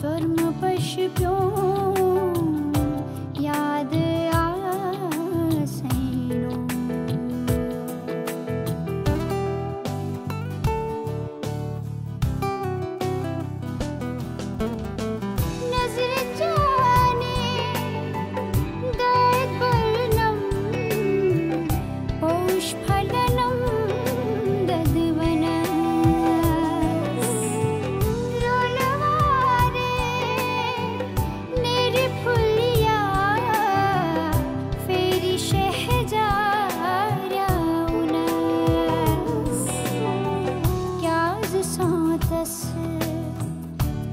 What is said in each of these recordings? swarm पश्यो याद आसैनो नजर जाने दर्द वर्णम पौष फलनम ददवनम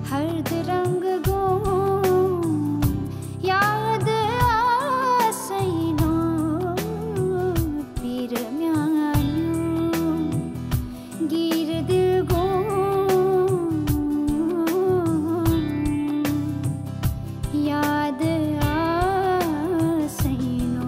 हरद रंग गो याद आसैनो पीर म्यालू गिर दिल गो याद आसैनो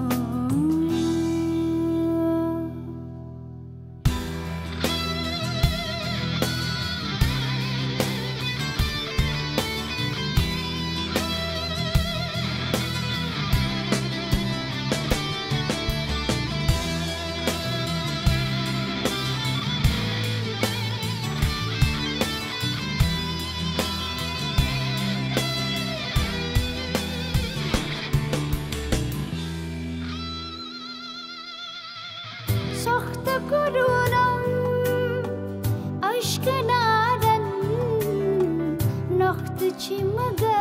गुरुरम अश्क नारन नख्त चिमग